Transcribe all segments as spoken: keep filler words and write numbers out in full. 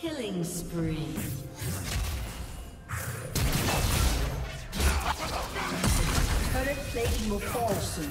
Killing spree. Turret plating will fall soon.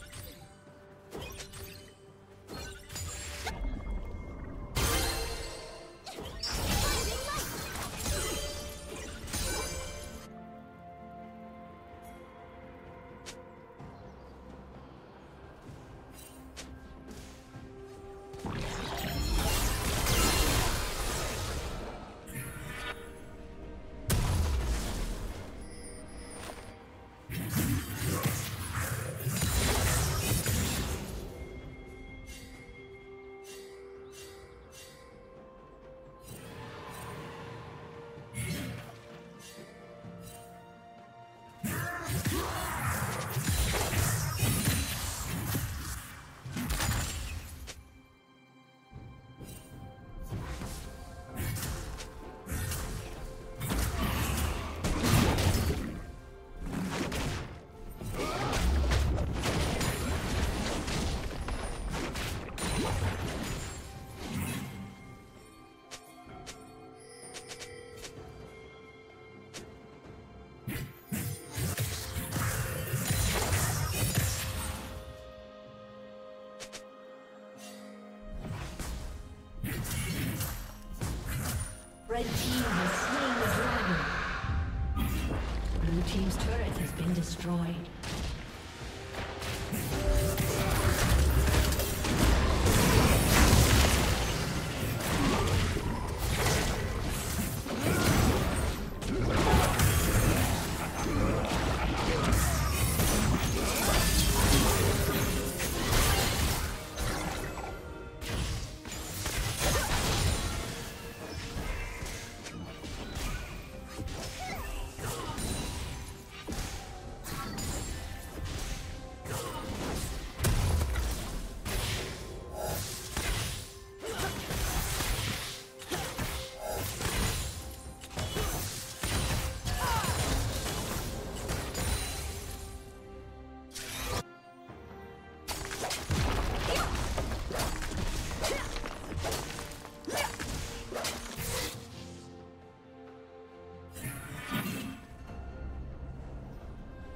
destroyed.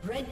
Red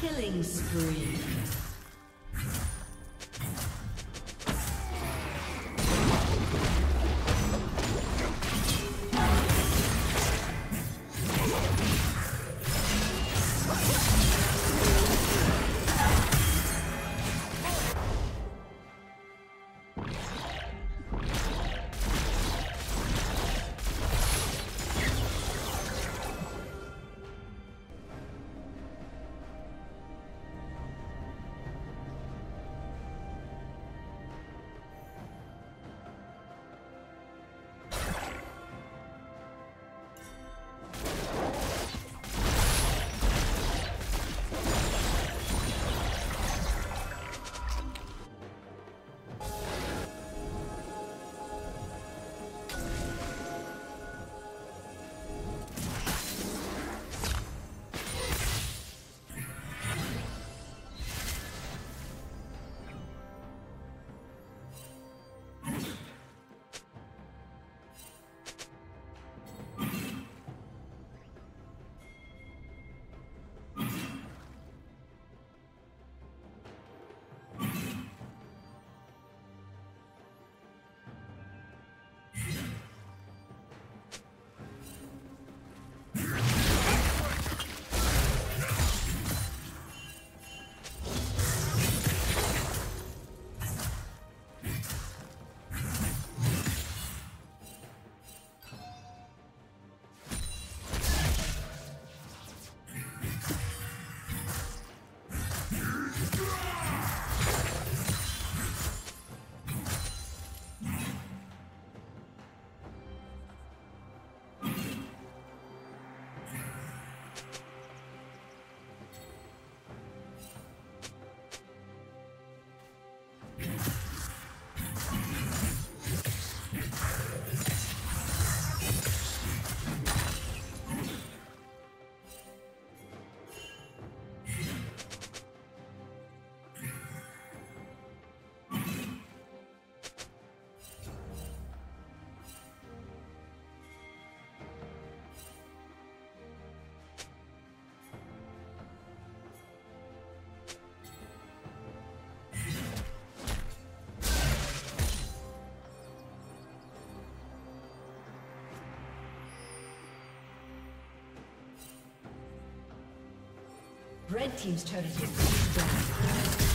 Killing spree. Red team's turret has been destroyed.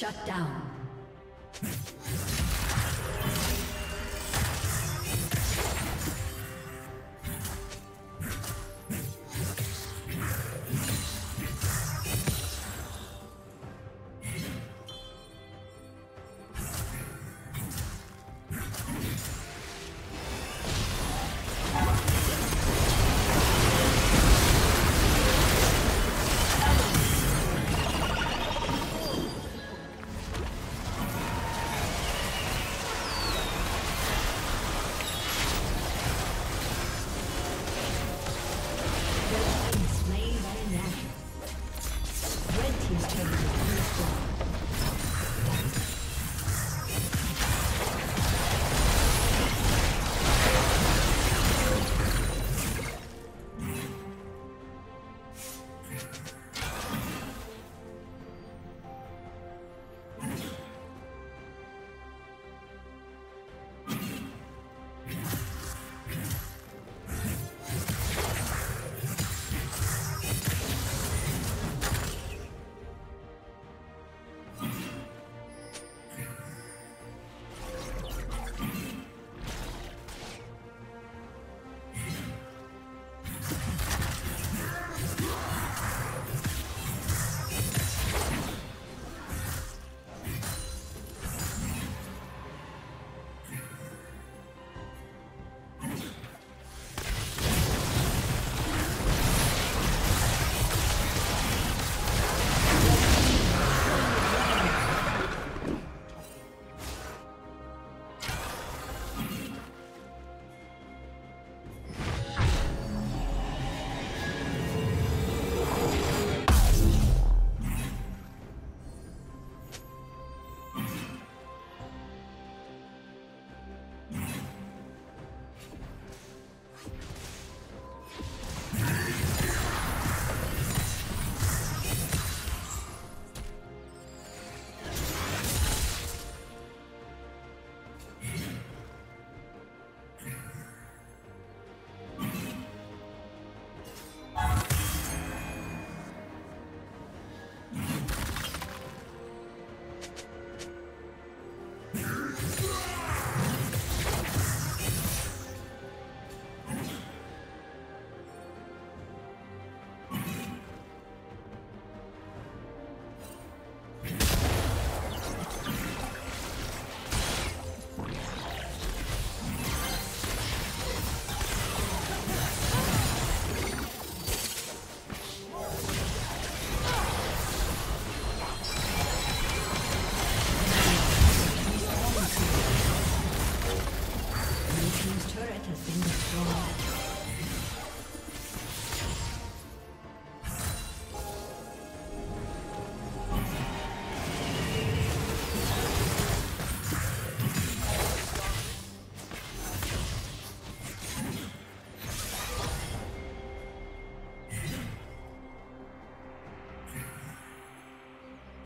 Shut down.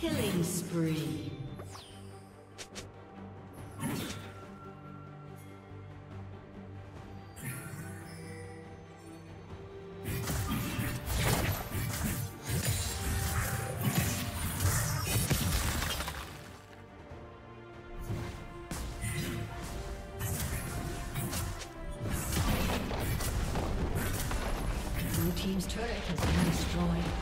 Killing spree. Blue team's turret has been destroyed.